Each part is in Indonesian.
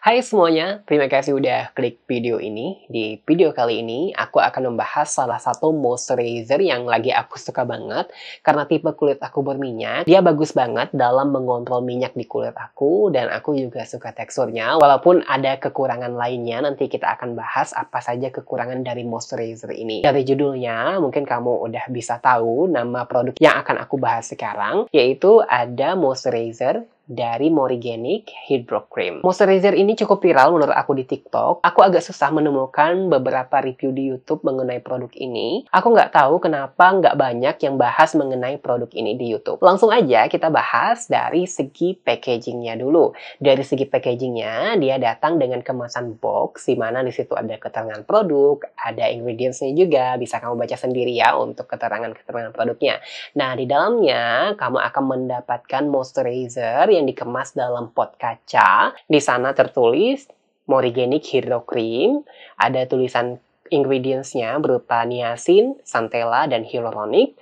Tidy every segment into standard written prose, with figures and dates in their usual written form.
Hai semuanya, terima kasih udah klik video ini. Di video kali ini, aku akan membahas salah satu moisturizer yang lagi aku suka banget. Karena tipe kulit aku berminyak, dia bagus banget dalam mengontrol minyak di kulit aku. Dan aku juga suka teksturnya. Walaupun ada kekurangan lainnya, nanti kita akan bahas apa saja kekurangan dari moisturizer ini. Dari judulnya, mungkin kamu udah bisa tahu nama produk yang akan aku bahas sekarang. Yaitu ada moisturizer dari Moriganic Hydro Cream. Moisturizer ini cukup viral menurut aku di TikTok. Aku agak susah menemukan beberapa review di YouTube mengenai produk ini. Aku nggak tahu kenapa nggak banyak yang bahas mengenai produk ini di YouTube. Langsung aja kita bahas dari segi packagingnya dulu. Dari segi packagingnya, dia datang dengan kemasan box, dimana disitu ada keterangan produk, ada ingredientsnya juga, bisa kamu baca sendiri ya untuk keterangan-keterangan produknya. Nah, di dalamnya kamu akan mendapatkan moisturizer yang dikemas dalam pot kaca. Di sana tertulis Moriganic Hydro Cream. Ada tulisan ingredients-nya berupa niacin, centella, dan hyaluronic.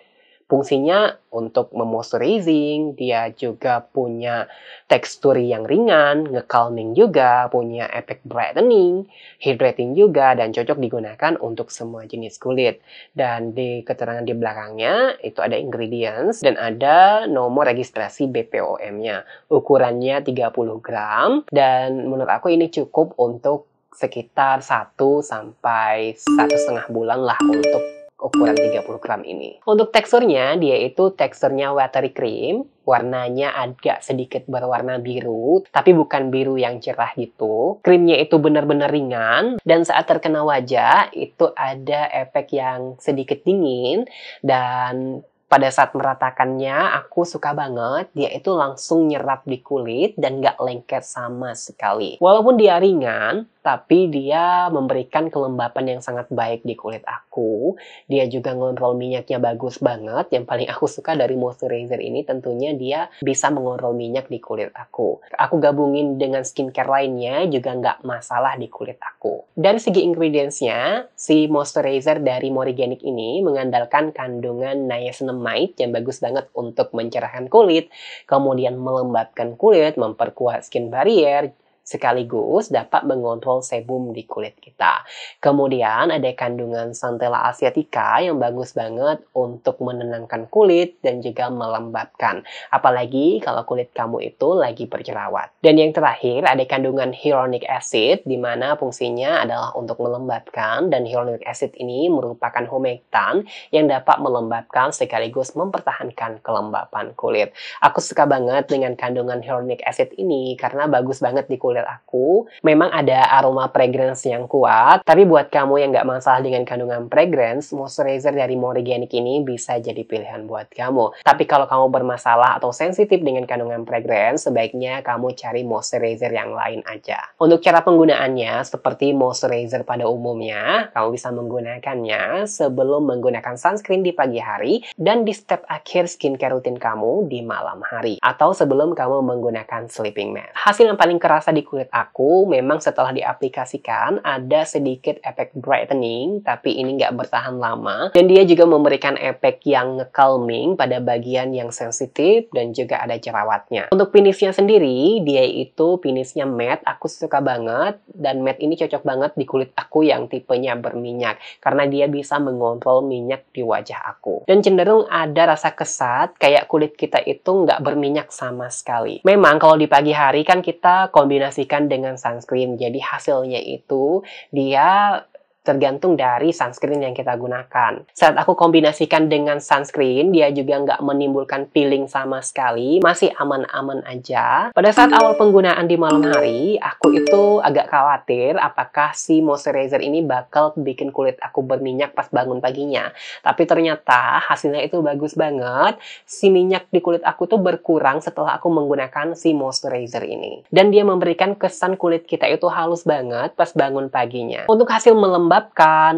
Fungsinya untuk memoisturizing, dia juga punya tekstur yang ringan, nge-calming juga, punya efek brightening, hydrating juga, dan cocok digunakan untuk semua jenis kulit. Dan di keterangan di belakangnya, itu ada ingredients, dan ada nomor registrasi BPOM-nya. Ukurannya 30 gram, dan menurut aku ini cukup untuk sekitar 1 sampai 1,5 bulan lah untuk ukuran 30 gram ini. Untuk teksturnya, dia itu teksturnya watery cream. Warnanya agak sedikit berwarna biru, tapi bukan biru yang cerah gitu. Krimnya itu benar-benar ringan, dan saat terkena wajah, itu ada efek yang sedikit dingin, dan pada saat meratakannya, aku suka banget. Dia itu langsung nyerap di kulit dan nggak lengket sama sekali. Walaupun dia ringan, tapi dia memberikan kelembapan yang sangat baik di kulit aku. Dia juga ngontrol minyaknya bagus banget. Yang paling aku suka dari moisturizer ini tentunya dia bisa mengontrol minyak di kulit aku. Aku gabungin dengan skincare lainnya juga nggak masalah di kulit aku. Dari segi ingredients-nya, si moisturizer dari Moriganic ini mengandalkan kandungan niacinamide yang bagus banget untuk mencerahkan kulit, kemudian melembabkan kulit, memperkuat skin barrier, sekaligus dapat mengontrol sebum di kulit kita. Kemudian ada kandungan Centella Asiatica yang bagus banget untuk menenangkan kulit dan juga melembabkan. Apalagi kalau kulit kamu itu lagi berjerawat. Dan yang terakhir ada kandungan Hyaluronic Acid, di mana fungsinya adalah untuk melembabkan, dan Hyaluronic Acid ini merupakan humectan yang dapat melembabkan sekaligus mempertahankan kelembapan kulit. Aku suka banget dengan kandungan Hyaluronic Acid ini karena bagus banget di kulit aku. Memang ada aroma fragrance yang kuat, tapi buat kamu yang nggak masalah dengan kandungan fragrance, moisturizer dari Moriganic ini bisa jadi pilihan buat kamu. Tapi kalau kamu bermasalah atau sensitif dengan kandungan fragrance, sebaiknya kamu cari moisturizer yang lain aja. Untuk cara penggunaannya, seperti moisturizer pada umumnya, kamu bisa menggunakannya sebelum menggunakan sunscreen di pagi hari dan di step akhir skincare rutin kamu di malam hari, atau sebelum kamu menggunakan sleeping mask. Hasil yang paling kerasa di kulit aku memang setelah diaplikasikan ada sedikit efek brightening, tapi ini nggak bertahan lama, dan dia juga memberikan efek yang calming pada bagian yang sensitif dan juga ada jerawatnya. Untuk finishnya sendiri, dia itu finishnya matte, aku suka banget, dan matte ini cocok banget di kulit aku yang tipenya berminyak karena dia bisa mengontrol minyak di wajah aku, dan cenderung ada rasa kesat kayak kulit kita itu nggak berminyak sama sekali. Memang kalau di pagi hari kan kita kombinasikan dengan sunscreen, jadi hasilnya itu dia tergantung dari sunscreen yang kita gunakan. Saat aku kombinasikan dengan sunscreen, dia juga nggak menimbulkan peeling sama sekali, masih aman-aman aja. Pada saat awal penggunaan di malam hari, aku itu agak khawatir apakah si moisturizer ini bakal bikin kulit aku berminyak pas bangun paginya. Tapi ternyata hasilnya itu bagus banget. Si minyak di kulit aku tuh berkurang setelah aku menggunakan si moisturizer ini. Dan dia memberikan kesan kulit kita itu halus banget pas bangun paginya. Untuk hasil melembab,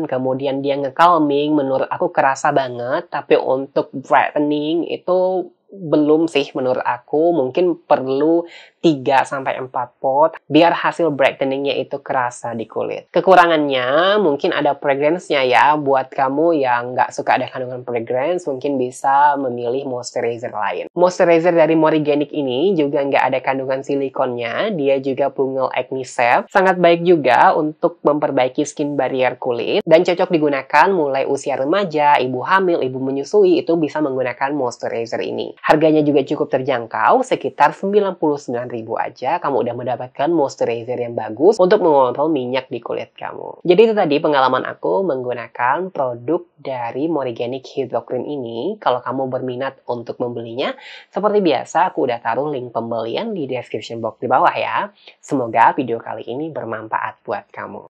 kemudian dia nge-calming, menurut aku kerasa banget, tapi untuk brightening itu belum sih menurut aku, mungkin perlu 3-4 pot biar hasil brighteningnya itu kerasa di kulit. Kekurangannya mungkin ada fragrance-nya ya, buat kamu yang nggak suka ada kandungan fragrance mungkin bisa memilih moisturizer lain. Moisturizer dari Moriganic ini juga nggak ada kandungan silikonnya, dia juga pungel acne safe, sangat baik juga untuk memperbaiki skin barrier kulit dan cocok digunakan mulai usia remaja, ibu hamil, ibu menyusui itu bisa menggunakan moisturizer ini. Harganya juga cukup terjangkau, sekitar 99.000 aja kamu udah mendapatkan moisturizer yang bagus untuk mengontrol minyak di kulit kamu. Jadi itu tadi pengalaman aku menggunakan produk dari Moriganic Hydro Cream ini. Kalau kamu berminat untuk membelinya, seperti biasa aku udah taruh link pembelian di description box di bawah ya. Semoga video kali ini bermanfaat buat kamu.